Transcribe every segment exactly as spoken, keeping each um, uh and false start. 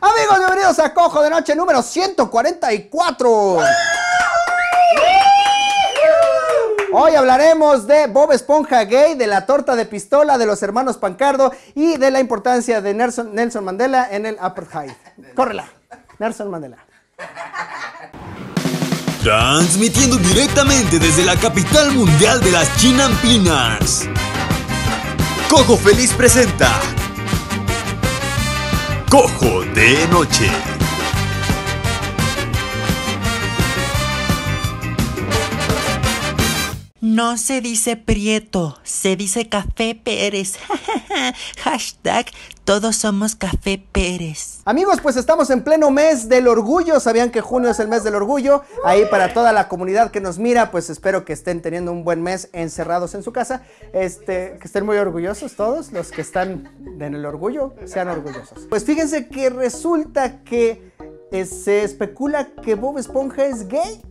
Amigos, bienvenidos a Cojo de Noche número ciento cuarenta y cuatro. Hoy hablaremos de Bob Esponja gay, de la torta de pistola, de los hermanos Pancardo y de la importancia de Nelson, Nelson Mandela en el apartheid. ¡Córrela! Nelson Mandela. Transmitiendo directamente desde la capital mundial de las Chinampinas, Cojo Feliz presenta Cojo de Noche. No se dice Prieto, se dice Café Pérez. Hashtag todos somos Café Pérez. Amigos, pues estamos en pleno mes del orgullo. Sabían que junio es el mes del orgullo. Ahí para toda la comunidad que nos mira, pues espero que estén teniendo un buen mes encerrados en su casa. Este, que estén muy orgullosos todos los que están en el orgullo, sean orgullosos. Pues fíjense que resulta que eh, se especula que Bob Esponja es gay.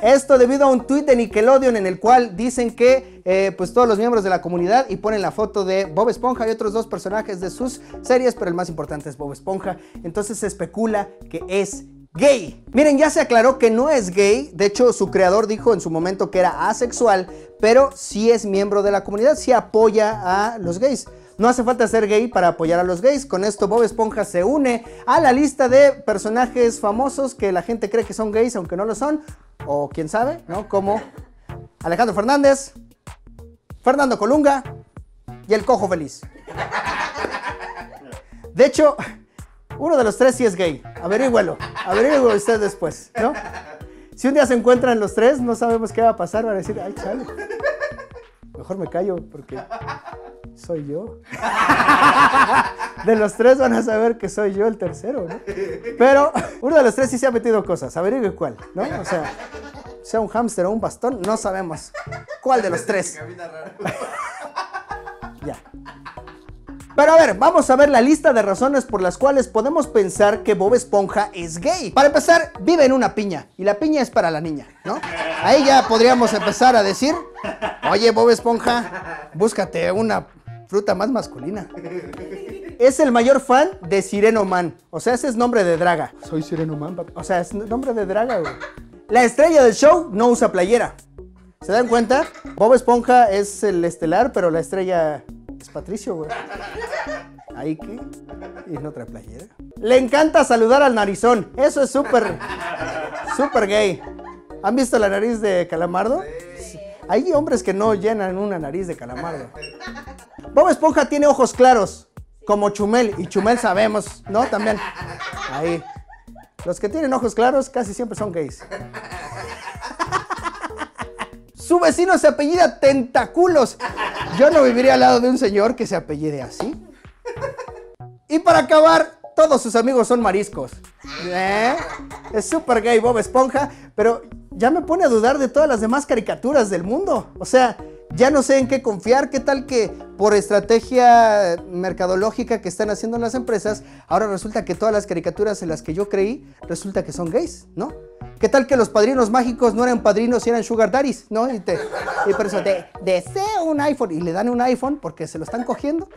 Esto debido a un tuit de Nickelodeon en el cual dicen que eh, pues todos los miembros de la comunidad y ponen la foto de Bob Esponja y otros dos personajes de sus series, pero el más importante es Bob Esponja. Entonces se especula que es gay. Miren, ya se aclaró que no es gay. De hecho, su creador dijo en su momento que era asexual, pero sí es miembro de la comunidad, sí apoya a los gays. No hace falta ser gay para apoyar a los gays. Con esto Bob Esponja se une a la lista de personajes famosos que la gente cree que son gays, aunque no lo son. O quién sabe, ¿no? Como Alejandro Fernández, Fernando Colunga y el Cojo Feliz. De hecho, uno de los tres sí es gay. Averígüelo, averígüelo usted después, ¿no? Si un día se encuentran los tres, no sabemos qué va a pasar. Van a decir, ay, chale, mejor me callo porque... soy yo. De los tres van a saber que soy yo el tercero, ¿no? Pero uno de los tres sí se ha metido cosas. Averigüe cuál, ¿no? O sea, sea un hámster o un bastón, no sabemos cuál de los tres. Ya. Pero a ver, vamos a ver la lista de razones por las cuales podemos pensar que Bob Esponja es gay. Para empezar, vive en una piña, y la piña es para la niña, ¿no? Ahí ya podríamos empezar a decir, oye, Bob Esponja, búscate una fruta más masculina. Es el mayor fan de Sireno Man, o sea, ese es nombre de draga. Soy Sireno Man, papi. O sea, es nombre de draga, güey. La estrella del show no usa playera. ¿Se dan cuenta? Bob Esponja es el estelar, pero la estrella... es Patricio, güey. Ahí que. Y en otra playera. Le encanta saludar al narizón. Eso es súper, súper gay. ¿Han visto la nariz de Calamardo? Sí. Hay hombres que no llenan una nariz de Calamardo. Bob Esponja tiene ojos claros, como Chumel. Y Chumel sabemos, ¿no? También. Ahí. Los que tienen ojos claros casi siempre son gays. Su vecino se apellida Tentaculos. Yo no viviría al lado de un señor que se apellide así. Y para acabar, todos sus amigos son mariscos. ¿Eh? Es súper gay Bob Esponja, pero ya me pone a dudar de todas las demás caricaturas del mundo. O sea, ya no sé en qué confiar. ¿Qué tal que por estrategia mercadológica que están haciendo las empresas, ahora resulta que todas las caricaturas en las que yo creí, resulta que son gays, ¿no? ¿Qué tal que los padrinos mágicos no eran padrinos y eran sugar daddies, ¿no? Y, te, y por eso te deseo un iPhone y le dan un iPhone porque se lo están cogiendo.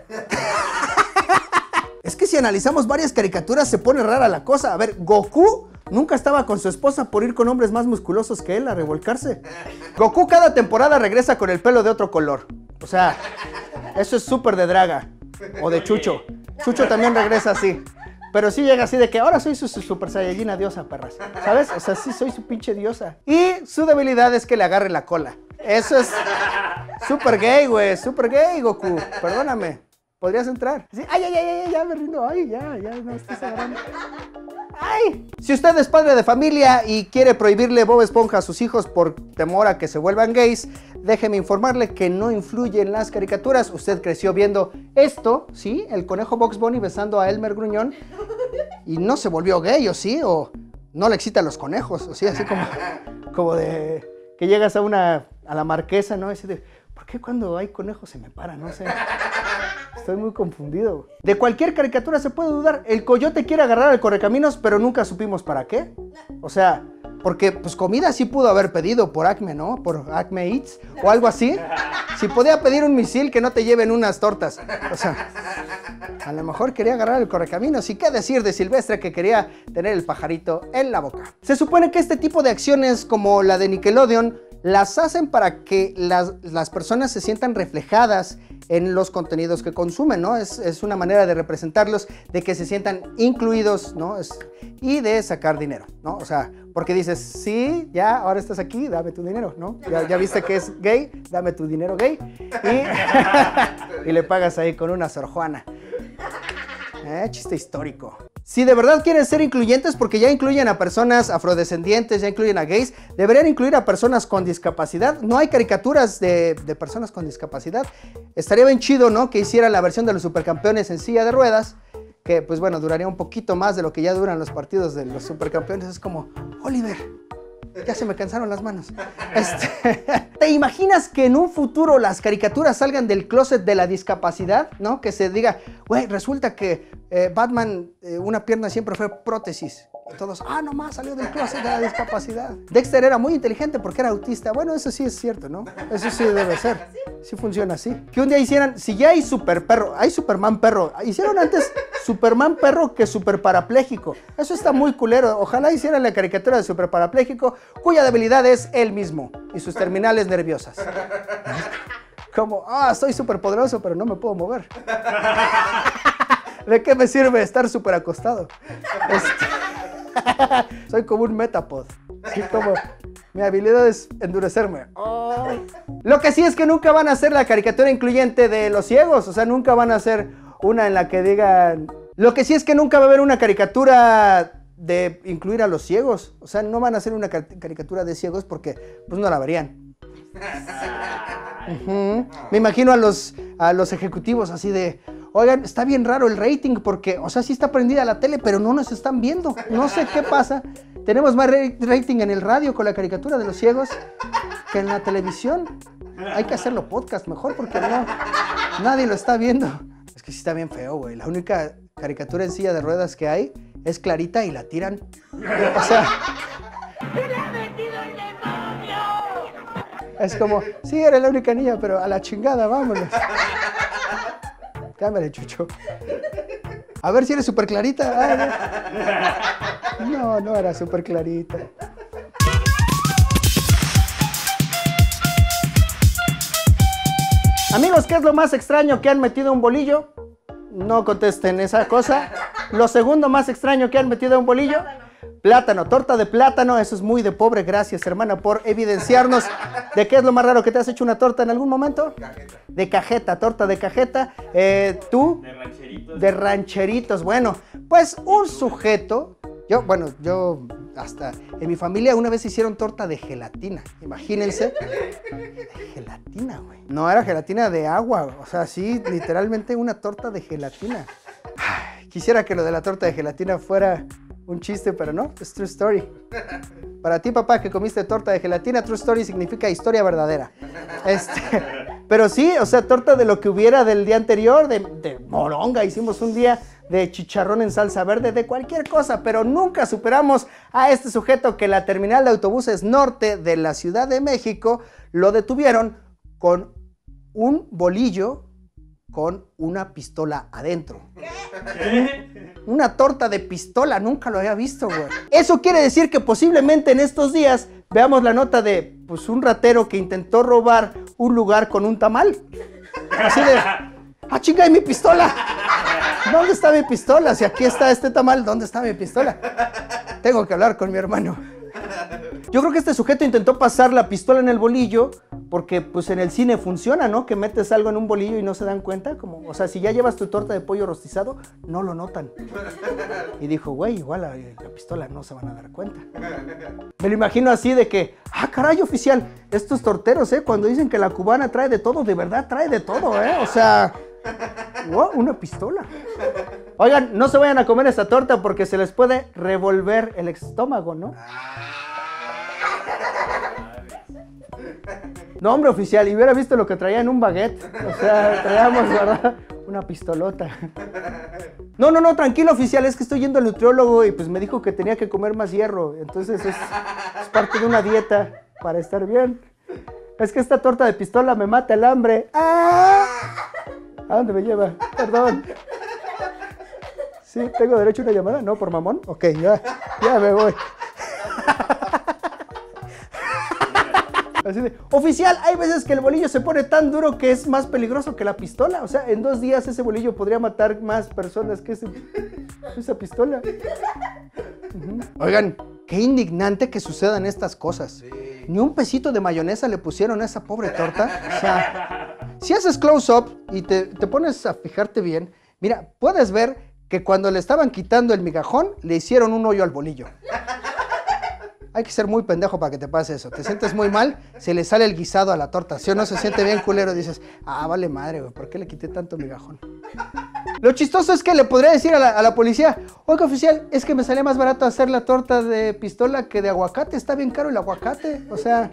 Es que si analizamos varias caricaturas se pone rara la cosa. A ver, Goku nunca estaba con su esposa por ir con hombres más musculosos que él a revolcarse. Goku cada temporada regresa con el pelo de otro color. O sea, eso es súper de draga o de Chucho. Chucho también regresa así. Pero sí llega así de que ahora soy su, su super saiyajina diosa, perras. ¿Sabes? O sea, sí soy su pinche diosa. Y su debilidad es que le agarre la cola. Eso es súper gay, güey. Súper gay, Goku. Perdóname. Podrías entrar. Sí. Ay, ay, ay, ay, ya me rindo. Ay, ya, ya, no estás agarrando. Ay. Si usted es padre de familia y quiere prohibirle Bob Esponja a sus hijos por temor a que se vuelvan gays, déjeme informarle que no influyen las caricaturas. Usted creció viendo esto, ¿sí? El conejo Box Bunny besando a Elmer Gruñón y no se volvió gay, ¿o sí? O no le excitan los conejos, ¿o sí? Así como, como de que llegas a una, a la marquesa, ¿no? Y así de, ¿por qué cuando hay conejos se me para? No sé. Estoy muy confundido. De cualquier caricatura se puede dudar. El coyote quiere agarrar al correcaminos, pero nunca supimos para qué. O sea, Porque pues comida sí pudo haber pedido por ACME, ¿no? Por ACME Eats o algo así. Si podía pedir un misil, que no te lleven unas tortas. O sea, a lo mejor quería agarrar el correcaminos. Y qué decir de Silvestre, que quería tener el pajarito en la boca. Se supone que este tipo de acciones, como la de Nickelodeon, las hacen para que las, las personas se sientan reflejadas en los contenidos que consumen, ¿no? Es, es una manera de representarlos, de que se sientan incluidos, ¿no? Es, y de sacar dinero, ¿no? O sea, porque dices, sí, ya, ahora estás aquí, dame tu dinero, ¿no? Ya, ya viste que es gay, dame tu dinero gay. Y, y le pagas ahí con una Sorjuana. Eh, chiste histórico. Si de verdad quieren ser incluyentes, porque ya incluyen a personas afrodescendientes, ya incluyen a gays, deberían incluir a personas con discapacidad. No hay caricaturas de, de personas con discapacidad. Estaría bien chido, ¿no?, que hicieran la versión de los supercampeones en silla de ruedas, que pues bueno, duraría un poquito más de lo que ya duran los partidos de los supercampeones. Es como, Oliver, ya se me cansaron las manos. Este, ¿te imaginas que en un futuro las caricaturas salgan del closet de la discapacidad? ¿No? Que se diga, güey, resulta que eh, Batman, eh, una pierna siempre fue prótesis. Y todos, ah, nomás salió del closet de la discapacidad. Dexter era muy inteligente porque era autista. Bueno, eso sí es cierto, ¿no? Eso sí debe ser. Sí funciona así. Que un día hicieran, si ya hay super perro, hay Superman perro. Hicieron antes Superman perro que super parapléjico. Eso está muy culero. Ojalá hicieran la caricatura de super parapléjico, cuya debilidad es él mismo y sus terminales nerviosas. Como, ah, soy súper poderoso, pero no me puedo mover. ¿De qué me sirve estar súper acostado? Este... Soy como un Metapod. Así como... Mi habilidad es endurecerme. Oh. Lo que sí es que nunca van a hacer la caricatura incluyente de los ciegos. O sea, nunca van a hacer una en la que digan... Lo que sí es que nunca va a haber una caricatura de incluir a los ciegos. O sea, no van a hacer una car caricatura de ciegos porque pues no la verían. Uh-huh. Me imagino a los, a los ejecutivos así de... Oigan, está bien raro el rating porque... O sea, sí está prendida la tele, pero no nos están viendo. No sé qué pasa. Tenemos más rating en el radio con la caricatura de los ciegos que en la televisión. Hay que hacerlo podcast mejor porque no, nadie lo está viendo. Es que sí está bien feo, güey. La única caricatura en silla de ruedas que hay es Clarita y la tiran. O sea... ¡Se la ha metido el demonio! Es como, sí, era la única niña, pero a la chingada, vámonos. Cámara, Chucho. A ver si eres súper Clarita. No, no era súper Clarita. Amigos, ¿qué es lo más extraño que han metido un bolillo? No contesten esa cosa. Lo segundo más extraño que han metido un bolillo. Plátano. Plátano, torta de plátano. Eso es muy de pobre. Gracias, hermana, por evidenciarnos de qué es lo más raro que te has hecho una torta en algún momento. Cajeta. De cajeta, torta de cajeta. Eh, ¿Tú? De rancheritos. De rancheritos. Bueno, pues un sujeto... Yo, bueno, yo hasta en mi familia una vez hicieron torta de gelatina, imagínense. Gelatina, güey. No, era gelatina de agua, o sea, sí, literalmente una torta de gelatina. Ay, quisiera que lo de la torta de gelatina fuera un chiste, pero no, es true story. Para ti, papá, que comiste torta de gelatina, true story significa historia verdadera. Este, pero sí, o sea, torta de lo que hubiera del día anterior, de, de moronga, hicimos un día... de chicharrón en salsa verde, de cualquier cosa, pero nunca superamos a este sujeto que la terminal de autobuses norte de la Ciudad de México lo detuvieron con un bolillo con una pistola adentro. ¿Qué? Una torta de pistola, nunca lo había visto, güey. Eso quiere decir que posiblemente en estos días veamos la nota de pues, un ratero que intentó robar un lugar con un tamal. Así de, ¡ah, chinga, y mi pistola! ¿Dónde está mi pistola? Si aquí está este tamal, ¿dónde está mi pistola? Tengo que hablar con mi hermano. Yo creo que este sujeto intentó pasar la pistola en el bolillo porque pues en el cine funciona, ¿no? Que metes algo en un bolillo y no se dan cuenta. Como, o sea, si ya llevas tu torta de pollo rostizado, no lo notan. Y dijo, güey, igual la, la pistola no se van a dar cuenta. Me lo imagino así de que, ah, caray, oficial, estos torteros, ¿eh? Cuando dicen que la cubana trae de todo, de verdad trae de todo, ¿eh? O sea... Wow, una pistola. Oigan, no se vayan a comer esta torta porque se les puede revolver el estómago, ¿no? No, hombre, oficial, y hubiera visto lo que traía en un baguette. O sea, traíamos, ¿verdad?, una pistolota. No, no, no, tranquilo, oficial, es que estoy yendo al nutriólogo y pues me dijo que tenía que comer más hierro. Entonces es, es parte de una dieta para estar bien. Es que esta torta de pistola me mata el hambre. ¡Ah! ¿A dónde me lleva? Perdón. ¿Sí? ¿Tengo derecho a una llamada? ¿No, por mamón? Ok, ya, ya me voy. Así de, oficial, hay veces que el bolillo se pone tan duro que es más peligroso que la pistola. O sea, en dos días ese bolillo podría matar más personas que ese, esa pistola. Uh-huh. Oigan, qué indignante que sucedan estas cosas. Sí. Ni un pesito de mayonesa le pusieron a esa pobre torta. O sea, si haces close-up y te, te pones a fijarte bien, mira, puedes ver que cuando le estaban quitando el migajón, le hicieron un hoyo al bolillo. Hay que ser muy pendejo para que te pase eso. Te sientes muy mal, se le sale el guisado a la torta. Si no se siente bien culero, dices, ah, vale madre, güey, ¿por qué le quité tanto migajón? Lo chistoso es que le podría decir a la, a la policía, oiga, oficial, es que me salía más barato hacer la torta de pistola que de aguacate. Está bien caro el aguacate. O sea,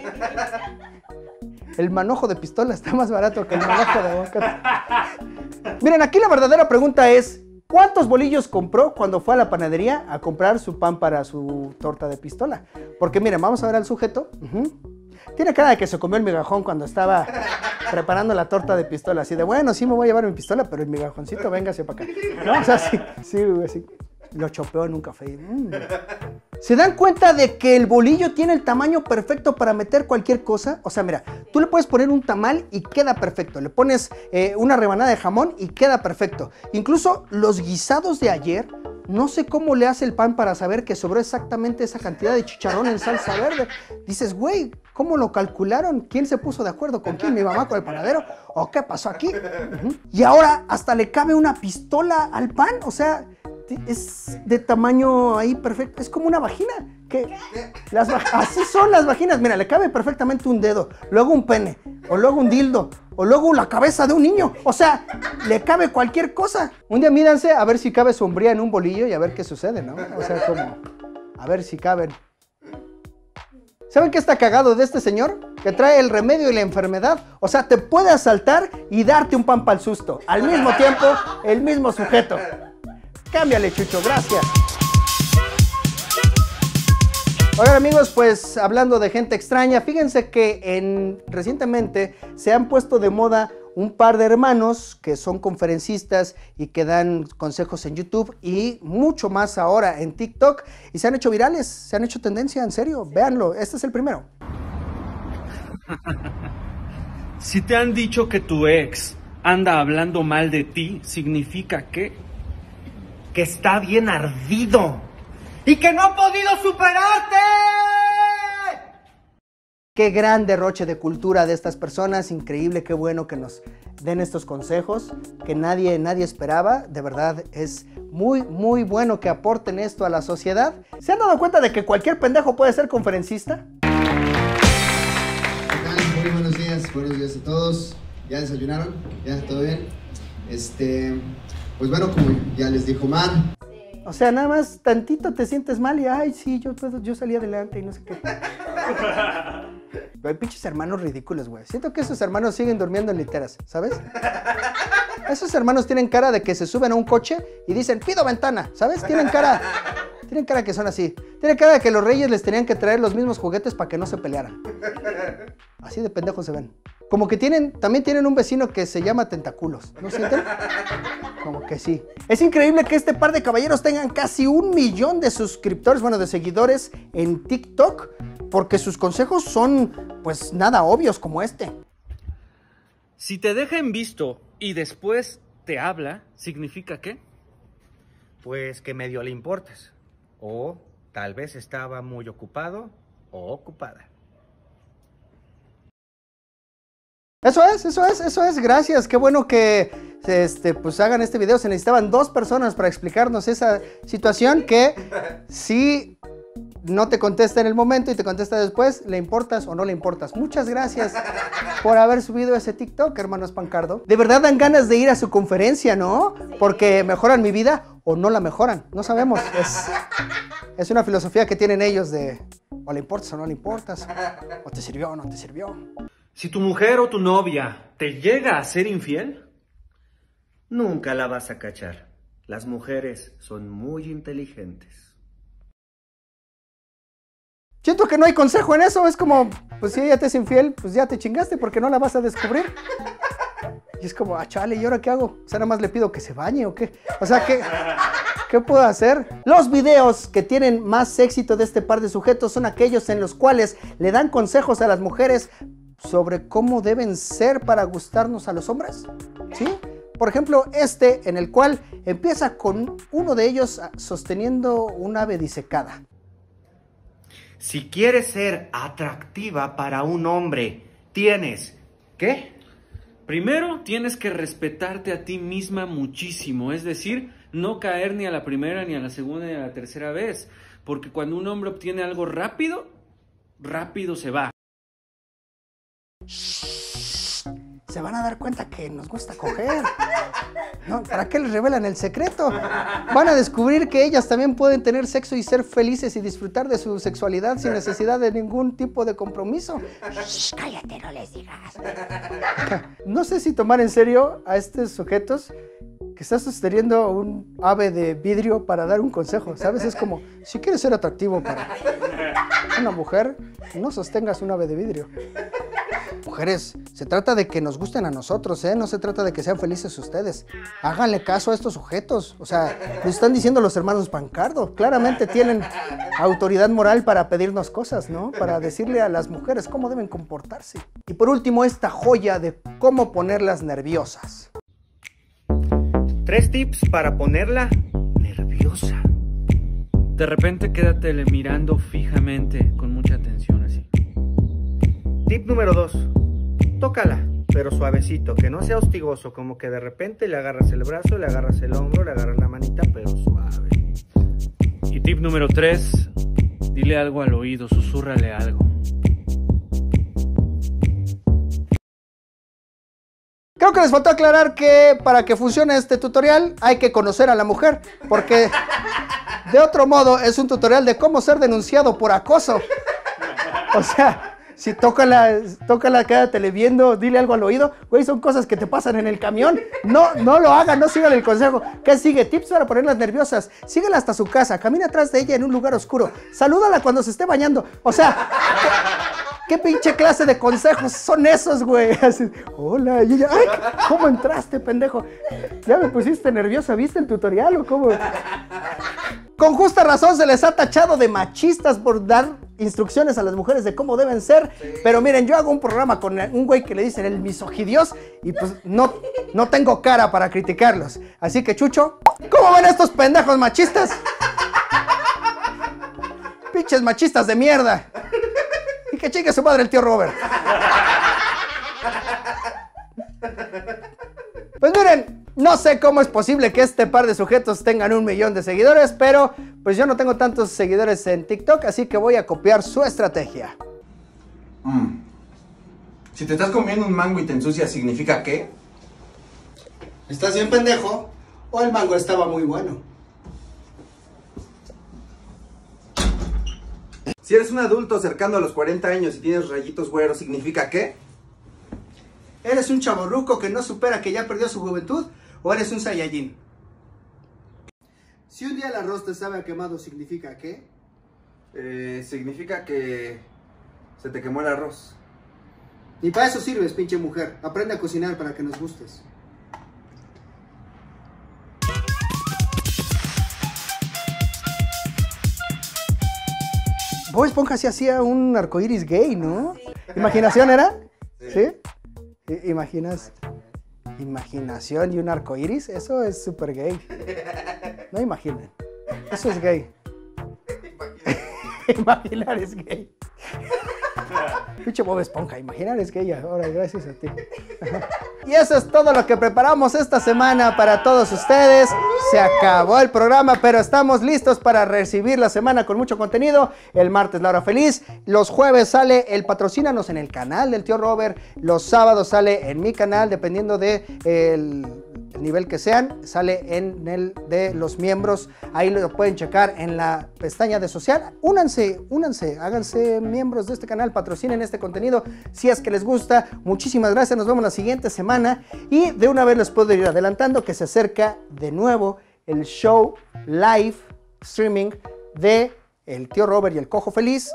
el manojo de pistola está más barato que el manojo de aguacate. Miren, aquí la verdadera pregunta es, ¿cuántos bolillos compró cuando fue a la panadería a comprar su pan para su torta de pistola? Porque miren, vamos a ver al sujeto. Uh-huh. Tiene cara de que se comió el migajón cuando estaba preparando la torta de pistola. Así de, bueno, sí me voy a llevar mi pistola, pero el migajoncito, véngase para acá. ¿No? O sea, sí, sí, así. Lo chopeó en un café. Mm. ¿Se dan cuenta de que el bolillo tiene el tamaño perfecto para meter cualquier cosa? O sea, mira, tú le puedes poner un tamal y queda perfecto. Le pones eh, una rebanada de jamón y queda perfecto. Incluso los guisados de ayer, no sé cómo le hace el pan para saber que sobró exactamente esa cantidad de chicharrón en salsa verde. Dices, güey, ¿cómo lo calcularon? ¿Quién se puso de acuerdo con quién? ¿Mi mamá con el panadero? ¿O qué pasó aquí? Uh-huh. Y ahora hasta le cabe una pistola al pan. O sea, es de tamaño ahí perfecto. Es como una vagina. Que las va así son las vaginas. Mira, le cabe perfectamente un dedo, luego un pene, o luego un dildo, o luego la cabeza de un niño. O sea, le cabe cualquier cosa. Un día mídanse a ver si cabe sombría en un bolillo y a ver qué sucede, ¿no? O sea, como a ver si caben. ¿Saben qué está cagado de este señor? Que trae el remedio y la enfermedad. O sea, te puede asaltar y darte un pan pa'l susto. Al mismo tiempo, el mismo sujeto. Cámbiale, Chucho, gracias. Oigan, amigos, pues hablando de gente extraña, fíjense que en, recientemente se han puesto de moda un par de hermanos que son conferencistas y que dan consejos en YouTube y mucho más ahora en TikTok. Y se han hecho virales, se han hecho tendencia, en serio, véanlo. Este es el primero. Si te han dicho que tu ex anda hablando mal de ti, significa que... que está bien ardido y que no ha podido superarte. Qué gran derroche de cultura de estas personas, increíble, qué bueno que nos den estos consejos que nadie, nadie esperaba, de verdad es muy, muy bueno que aporten esto a la sociedad. ¿Se han dado cuenta de que cualquier pendejo puede ser conferencista? ¿Qué tal? Muy buenos días, buenos días a todos. ¿Ya desayunaron? ¿Ya todo bien? Este... Pues bueno, como ya les dijo Mar. O sea, nada más tantito te sientes mal y ay, sí, yo, yo salí adelante y no sé qué. Hay pinches hermanos ridículos, güey. Siento que esos hermanos siguen durmiendo en literas, ¿sabes? Esos hermanos tienen cara de que se suben a un coche y dicen, pido ventana, ¿sabes? Tienen cara, tienen cara que son así. Tienen cara de que los reyes les tenían que traer los mismos juguetes para que no se pelearan. Así de pendejos se ven. Como que tienen, también tienen un vecino que se llama Tentaculos, ¿no sienten? Como que sí. Es increíble que este par de caballeros tengan casi un millón de suscriptores, bueno, de seguidores en TikTok, porque sus consejos son, pues, nada obvios como este. Si te deja en visto y después te habla, ¿significa qué? Pues que medio le importes. O tal vez estaba muy ocupado o ocupada. Eso es, eso es, eso es, gracias, qué bueno que este, pues hagan este video, se necesitaban dos personas para explicarnos esa situación que si no te contesta en el momento y te contesta después, le importas o no le importas. Muchas gracias por haber subido ese TikTok, hermanos Pancardo. De verdad dan ganas de ir a su conferencia, ¿no? Porque mejoran mi vida o no la mejoran, no sabemos, es, es una filosofía que tienen ellos de o le importas o no le importas, o te sirvió o no te sirvió. Si tu mujer o tu novia te llega a ser infiel, nunca la vas a cachar. Las mujeres son muy inteligentes. Siento que no hay consejo en eso, es como, pues si ella te es infiel, pues ya te chingaste porque no la vas a descubrir. Y es como, ah, chale, ¿y ahora qué hago? O sea, nada más le pido que se bañe o qué. O sea, ¿qué, ¿qué puedo hacer? Los videos que tienen más éxito de este par de sujetos son aquellos en los cuales le dan consejos a las mujeres sobre cómo deben ser para gustarnos a los hombres, ¿sí? Por ejemplo, este en el cual empieza con uno de ellos sosteniendo un ave disecada. Si quieres ser atractiva para un hombre, tienes... ¿Qué? Primero, tienes que respetarte a ti misma muchísimo, es decir, no caer ni a la primera, ni a la segunda, ni a la tercera vez, porque cuando un hombre obtiene algo rápido, rápido se va. Se van a dar cuenta que nos gusta coger. No, ¿para qué les revelan el secreto? Van a descubrir que ellas también pueden tener sexo y ser felices y disfrutar de su sexualidad sin necesidad de ningún tipo de compromiso. Shh, cállate, no les digas. No sé si tomar en serio a estos sujetos que están sosteniendo un ave de vidrio para dar un consejo, ¿sabes? Es como, si quieres ser atractivo para una mujer, no sostengas un ave de vidrio. Mujeres, se trata de que nos gusten a nosotros, ¿eh? No se trata de que sean felices ustedes. Háganle caso a estos sujetos. O sea, nos están diciendo los hermanos Pancardo. Claramente tienen autoridad moral para pedirnos cosas, ¿no? Para decirle a las mujeres cómo deben comportarse. Y por último, esta joya de cómo ponerlas nerviosas. Tres tips para ponerla nerviosa. De repente quédatele mirando fijamente, con mucha atención así. Tip número dos. Tócala, pero suavecito, que no sea hostigoso, como que de repente le agarras el brazo, le agarras el hombro, le agarras la manita, pero suave. Y tip número tres, dile algo al oído, susúrrale algo. Creo que les faltó aclarar que para que funcione este tutorial hay que conocer a la mujer, porque de otro modo es un tutorial de cómo ser denunciado por acoso. O sea... Si tócala, tócala, quédatele viendo, dile algo al oído. Güey, son cosas que te pasan en el camión. No, no lo hagan, no sigan el consejo. ¿Qué sigue? Tips para ponerlas nerviosas. Síguela hasta su casa, camina atrás de ella en un lugar oscuro. Salúdala cuando se esté bañando. O sea, ¿qué, qué pinche clase de consejos son esos, güey? Así, hola, y ella, ay, ¿cómo entraste, pendejo? Ya me pusiste nerviosa, ¿viste el tutorial o cómo? Con justa razón se les ha tachado de machistas por dar instrucciones a las mujeres de cómo deben ser, sí. Pero miren, yo hago un programa con un güey que le dicen el misogidios y pues no, no tengo cara para criticarlos. Así que, Chucho, ¿cómo ven estos pendejos machistas? Pinches machistas de mierda. Y que chingue su madre el tío Robert. Pues miren, no sé cómo es posible que este par de sujetos tengan un millón de seguidores, pero pues yo no tengo tantos seguidores en TikTok, así que voy a copiar su estrategia. Mm. Si te estás comiendo un mango y te ensucias, ¿significa qué? ¿Estás bien pendejo? ¿O el mango estaba muy bueno? Si eres un adulto cercano a los cuarenta años y tienes rayitos güeros, ¿significa qué? ¿Eres un chavorruco que no supera que ya perdió su juventud? ¿O eres un Saiyajin? Si un día el arroz te sabe a quemado, ¿significa qué? Eh, significa que se te quemó el arroz. Ni para eso sirves, pinche mujer. Aprende a cocinar para que nos gustes. Bob Esponja sí hacía un arcoíris gay, ¿no? ¿Imaginación era? ¿Sí? ¿Sí? ¿Imaginas? Imaginación y un arcoíris, eso es súper gay. No imaginen, eso es gay. Imaginar es gay. Pinche Bob Esponja, imaginar es gay ahora, gracias a ti. Y eso es todo lo que preparamos esta semana para todos ustedes. Se acabó el programa, pero estamos listos para recibir la semana con mucho contenido. El martes La Hora Feliz, los jueves sale el Patrocínanos en el canal del tío Robert, los sábados sale en mi canal, dependiendo de el... el nivel que sean, sale en el de los miembros, ahí lo pueden checar en la pestaña de social. Únanse, únanse, háganse miembros de este canal, patrocinen este contenido si es que les gusta. Muchísimas gracias, nos vemos la siguiente semana y de una vez les puedo ir adelantando que se acerca de nuevo el show live streaming de el Tío Robert y el Cojo Feliz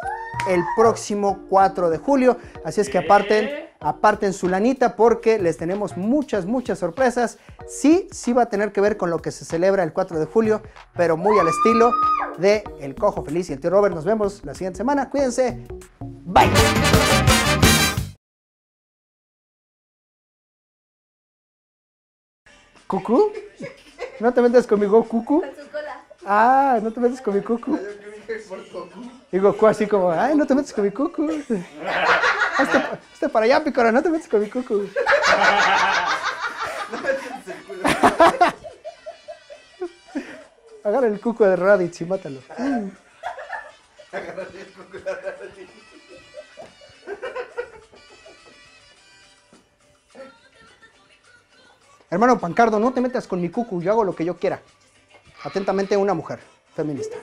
el próximo cuatro de julio. Así es que aparten, aparten su lanita porque les tenemos muchas, muchas sorpresas. Sí, sí va a tener que ver con lo que se celebra el cuatro de julio, pero muy al estilo de el Cojo Feliz y el Tío Robert. Nos vemos la siguiente semana. Cuídense. Bye. ¿Cucú? ¿No te metes conmigo, Cucú? Con su cola. Ah, ¿no te metes con mi Cucú? Y Goku así como, ay, no te metes con mi Cucú. Hazte, hazte para allá, picora, no te metes con mi Cucú. No metes el culo. Agarra el Cucú de Raditz y mátalo. Agarra el Cucú de Raditz. Hermano Pancardo, no te metas con mi Cucú, yo hago lo que yo quiera. Atentamente, una mujer feminista.